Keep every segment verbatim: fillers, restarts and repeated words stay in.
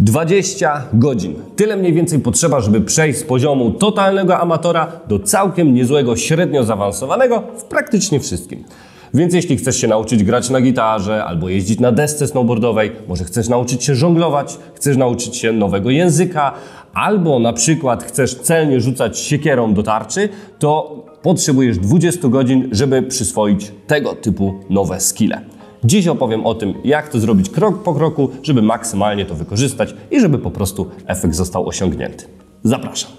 dwadzieścia godzin. Tyle mniej więcej potrzeba, żeby przejść z poziomu totalnego amatora do całkiem niezłego, średnio zaawansowanego w praktycznie wszystkim. Więc jeśli chcesz się nauczyć grać na gitarze albo jeździć na desce snowboardowej, może chcesz nauczyć się żonglować, chcesz nauczyć się nowego języka, albo na przykład chcesz celnie rzucać siekierą do tarczy, to potrzebujesz dwudziestu godzin, żeby przyswoić tego typu nowe skille. Dziś opowiem o tym, jak to zrobić krok po kroku, żeby maksymalnie to wykorzystać i żeby po prostu efekt został osiągnięty. Zapraszam!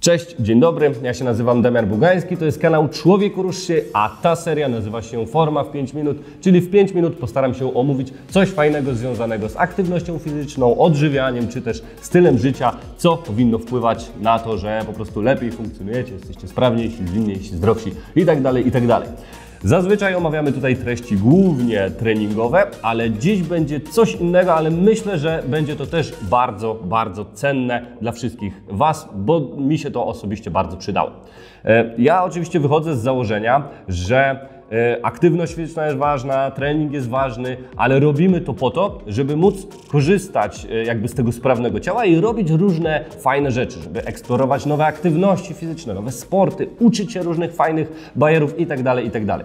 Cześć, dzień dobry, ja się nazywam Damian Bugański, to jest kanał Człowieku, Rusz się, a ta seria nazywa się Forma w pięć minut, czyli w pięć minut postaram się omówić coś fajnego związanego z aktywnością fizyczną, odżywianiem czy też stylem życia, co powinno wpływać na to, że po prostu lepiej funkcjonujecie, jesteście sprawniejsi, zwinniejsi, zdrowsi itd., itd. Zazwyczaj omawiamy tutaj treści głównie treningowe, ale dziś będzie coś innego, ale myślę, że będzie to też bardzo, bardzo cenne dla wszystkich Was, bo mi się to osobiście bardzo przydało. Ja oczywiście wychodzę z założenia, że aktywność fizyczna jest ważna, trening jest ważny, ale robimy to po to, żeby móc korzystać jakby z tego sprawnego ciała i robić różne fajne rzeczy, żeby eksplorować nowe aktywności fizyczne, nowe sporty, uczyć się różnych fajnych bajerów itd., itd.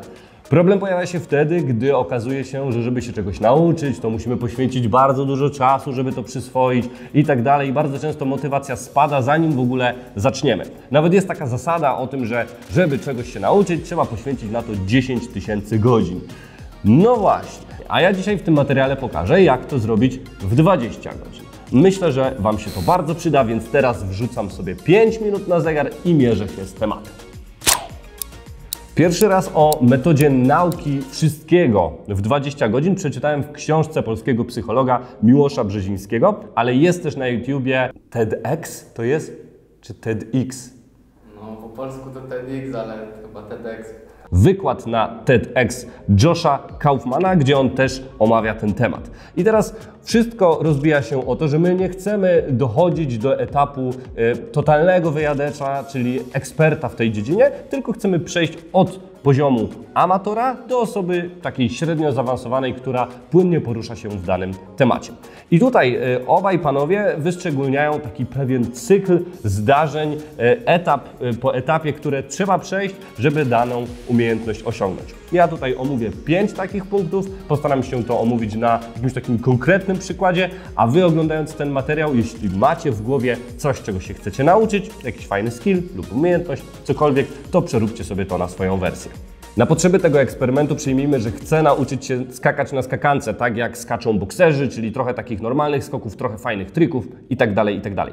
Problem pojawia się wtedy, gdy okazuje się, że żeby się czegoś nauczyć, to musimy poświęcić bardzo dużo czasu, żeby to przyswoić i tak dalej. I bardzo często motywacja spada, zanim w ogóle zaczniemy. Nawet jest taka zasada o tym, że żeby czegoś się nauczyć, trzeba poświęcić na to dziesięć tysięcy godzin. No właśnie, a ja dzisiaj w tym materiale pokażę, jak to zrobić w dwadzieścia godzin. Myślę, że Wam się to bardzo przyda, więc teraz wrzucam sobie pięć minut na zegar i mierzę się z tematem. Pierwszy raz o metodzie nauki wszystkiego w dwadzieścia godzin przeczytałem w książce polskiego psychologa Miłosza Brzezińskiego, ale jest też na YouTubie TEDx, to jest? Czy TEDx? No po polsku to TEDx, ale chyba TEDx. Wykład na TEDx Josha Kaufmana, gdzie on też omawia ten temat. I teraz wszystko rozbija się o to, że my nie chcemy dochodzić do etapu totalnego wyjadacza, czyli eksperta w tej dziedzinie, tylko chcemy przejść od poziomu amatora do osoby takiej średnio zaawansowanej, która płynnie porusza się w danym temacie. I tutaj obaj panowie wyszczególniają taki pewien cykl zdarzeń, etap po etapie, które trzeba przejść, żeby daną umiejętność osiągnąć. Ja tutaj omówię pięć takich punktów, postaram się to omówić na jakimś takim konkretnym przykładzie, a Wy oglądając ten materiał, jeśli macie w głowie coś, czego się chcecie nauczyć, jakiś fajny skill lub umiejętność, cokolwiek, to przeróbcie sobie to na swoją wersję. Na potrzeby tego eksperymentu przyjmijmy, że chcę nauczyć się skakać na skakance, tak jak skaczą bokserzy, czyli trochę takich normalnych skoków, trochę fajnych trików itd., itd.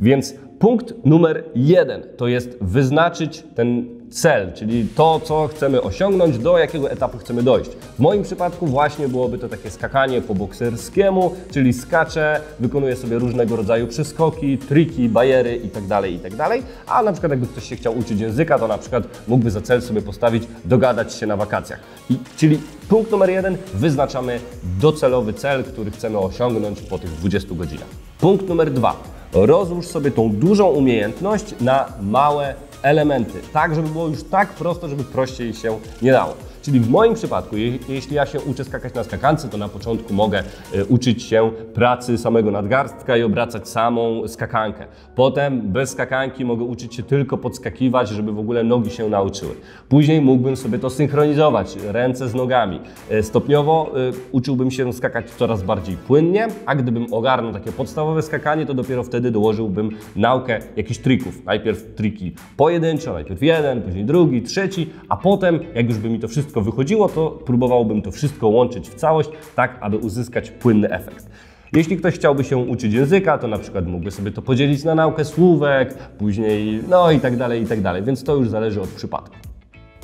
Więc punkt numer jeden to jest wyznaczyć ten cel, czyli to, co chcemy osiągnąć, do jakiego etapu chcemy dojść. W moim przypadku właśnie byłoby to takie skakanie po bokserskiemu, czyli skaczę, wykonuję sobie różnego rodzaju przeskoki, triki, bajery itd., itd., a na przykład jakby ktoś się chciał uczyć języka, to na przykład mógłby za cel sobie postawić dogadać się na wakacjach. I, czyli punkt numer jeden, wyznaczamy docelowy cel, który chcemy osiągnąć po tych dwudziestu godzinach. Punkt numer dwa, rozłóż sobie tą dużą umiejętność na małe elementy, tak żeby było już tak prosto, żeby prościej się nie dało. Czyli w moim przypadku, je, jeśli ja się uczę skakać na skakance, to na początku mogę y, uczyć się pracy samego nadgarstka i obracać samą skakankę. Potem bez skakanki mogę uczyć się tylko podskakiwać, żeby w ogóle nogi się nauczyły. Później mógłbym sobie to synchronizować, ręce z nogami. Y, stopniowo y, uczyłbym się skakać coraz bardziej płynnie, a gdybym ogarnął takie podstawowe skakanie, to dopiero wtedy dołożyłbym naukę jakichś trików. Najpierw triki pojedyncze, najpierw jeden, później drugi, trzeci, a potem jak już by mi to wszystko wychodziło, to próbowałbym to wszystko łączyć w całość, tak aby uzyskać płynny efekt. Jeśli ktoś chciałby się uczyć języka, to na przykład mógłby sobie to podzielić na naukę słówek, później no i tak dalej, i tak dalej, więc to już zależy od przypadku.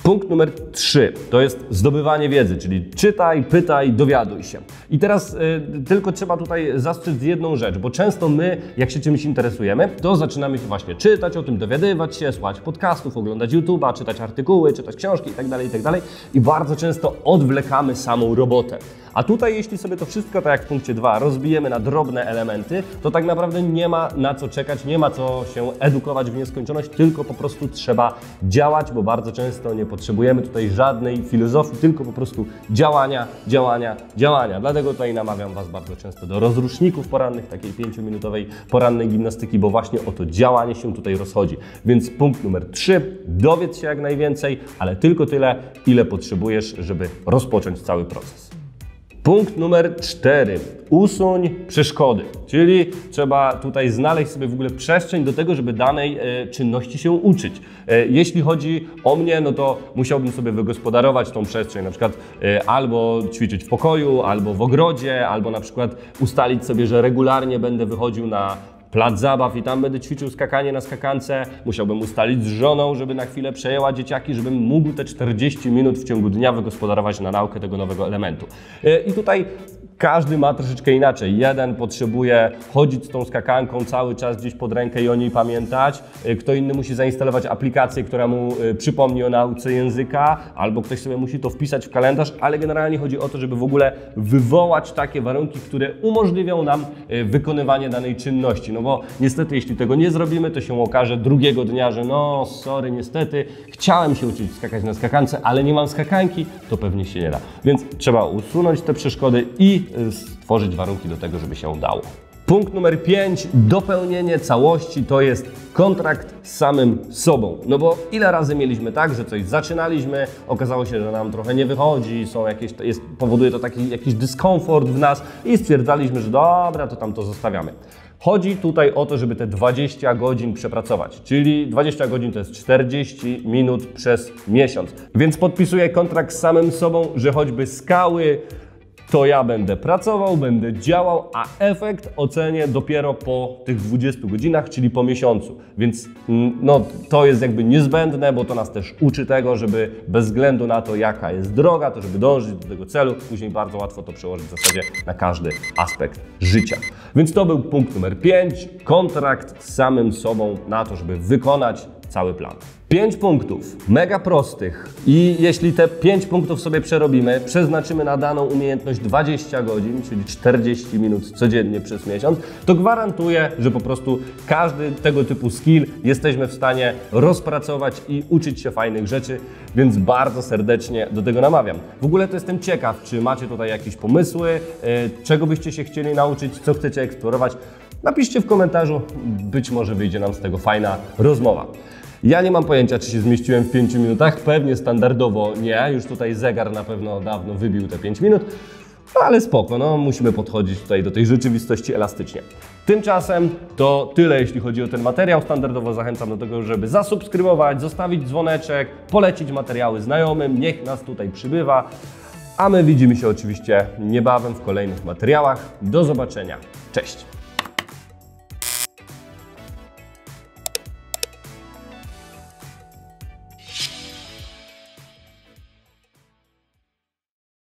Punkt numer trzy to jest zdobywanie wiedzy, czyli czytaj, pytaj, dowiaduj się. I teraz y, tylko trzeba tutaj zastrzec jedną rzecz, bo często my, jak się czymś interesujemy, to zaczynamy się właśnie czytać o tym, dowiadywać się, słuchać podcastów, oglądać YouTube'a, czytać artykuły, czytać książki itd., itd. I bardzo często odwlekamy samą robotę. A tutaj, jeśli sobie to wszystko, tak jak w punkcie dwa, rozbijemy na drobne elementy, to tak naprawdę nie ma na co czekać, nie ma co się edukować w nieskończoność, tylko po prostu trzeba działać, bo bardzo często nie potrzebujemy tutaj żadnej filozofii, tylko po prostu działania, działania, działania. Dlatego tutaj namawiam Was bardzo często do rozruszników porannych, takiej pięciominutowej porannej gimnastyki, bo właśnie o to działanie się tutaj rozchodzi. Więc punkt numer trzy, dowiedz się jak najwięcej, ale tylko tyle, ile potrzebujesz, żeby rozpocząć cały proces. Punkt numer cztery. Usuń przeszkody, czyli trzeba tutaj znaleźć sobie w ogóle przestrzeń do tego, żeby danej e, czynności się uczyć. E, jeśli chodzi o mnie, no to musiałbym sobie wygospodarować tą przestrzeń, na przykład e, albo ćwiczyć w pokoju, albo w ogrodzie, albo na przykład ustalić sobie, że regularnie będę wychodził na plac zabaw i tam będę ćwiczył skakanie na skakance. Musiałbym ustalić z żoną, żeby na chwilę przejęła dzieciaki, żebym mógł te czterdzieści minut w ciągu dnia wygospodarować na naukę tego nowego elementu. I tutaj każdy ma troszeczkę inaczej. Jeden potrzebuje chodzić z tą skakanką cały czas gdzieś pod rękę i o niej pamiętać. Kto inny musi zainstalować aplikację, która mu przypomni o nauce języka, albo ktoś sobie musi to wpisać w kalendarz, ale generalnie chodzi o to, żeby w ogóle wywołać takie warunki, które umożliwią nam wykonywanie danej czynności. No bo niestety, jeśli tego nie zrobimy, to się okaże drugiego dnia, że no sorry, niestety, chciałem się uczyć skakać na skakance, ale nie mam skakanki, to pewnie się nie da. Więc trzeba usunąć te przeszkody i stworzyć warunki do tego, żeby się dało. Punkt numer pięć, dopełnienie całości, to jest kontrakt z samym sobą. No bo ile razy mieliśmy tak, że coś zaczynaliśmy, okazało się, że nam trochę nie wychodzi, są jakieś, jest, powoduje to taki jakiś dyskomfort w nas i stwierdzaliśmy, że dobra, to tam to zostawiamy. Chodzi tutaj o to, żeby te dwadzieścia godzin przepracować, czyli dwadzieścia godzin to jest czterdzieści minut przez miesiąc. Więc podpisuję kontrakt z samym sobą, że choćby skały, to ja będę pracował, będę działał, a efekt ocenię dopiero po tych dwudziestu godzinach, czyli po miesiącu. Więc no, to jest jakby niezbędne, bo to nas też uczy tego, żeby bez względu na to, jaka jest droga, to żeby dążyć do tego celu, później bardzo łatwo to przełożyć w zasadzie na każdy aspekt życia. Więc to był punkt numer pięć, kontrakt z samym sobą na to, żeby wykonać cały plan. Pięć punktów, mega prostych, i jeśli te pięć punktów sobie przerobimy, przeznaczymy na daną umiejętność dwadzieścia godzin, czyli czterdzieści minut codziennie przez miesiąc, to gwarantuję, że po prostu każdy tego typu skill jesteśmy w stanie rozpracować i uczyć się fajnych rzeczy, więc bardzo serdecznie do tego namawiam. W ogóle to jestem ciekaw, czy macie tutaj jakieś pomysły, czego byście się chcieli nauczyć, co chcecie eksplorować. Napiszcie w komentarzu, być może wyjdzie nam z tego fajna rozmowa. Ja nie mam pojęcia, czy się zmieściłem w pięciu minutach, pewnie standardowo nie, już tutaj zegar na pewno dawno wybił te pięć minut, no ale spoko, no musimy podchodzić tutaj do tej rzeczywistości elastycznie. Tymczasem to tyle, jeśli chodzi o ten materiał. Standardowo zachęcam do tego, żeby zasubskrybować, zostawić dzwoneczek, polecić materiały znajomym, niech nas tutaj przybywa, a my widzimy się oczywiście niebawem w kolejnych materiałach. Do zobaczenia, cześć!